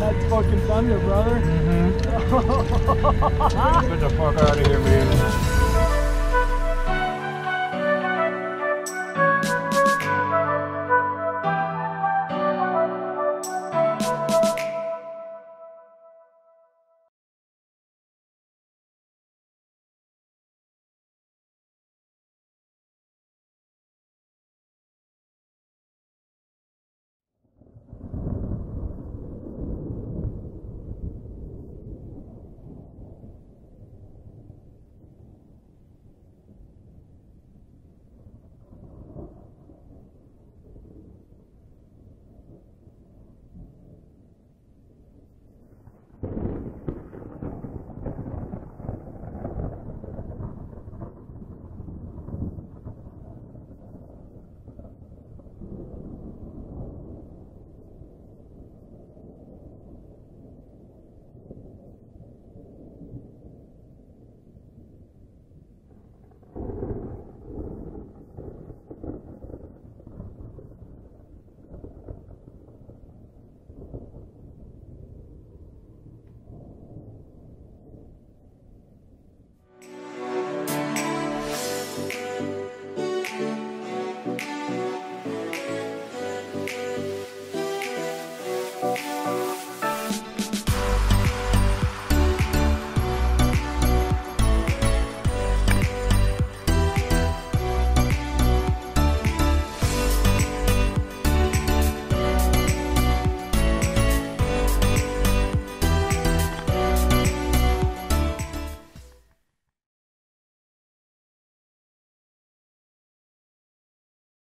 That's fucking thunder, brother. Mm-hmm. Get the fuck out of here, man.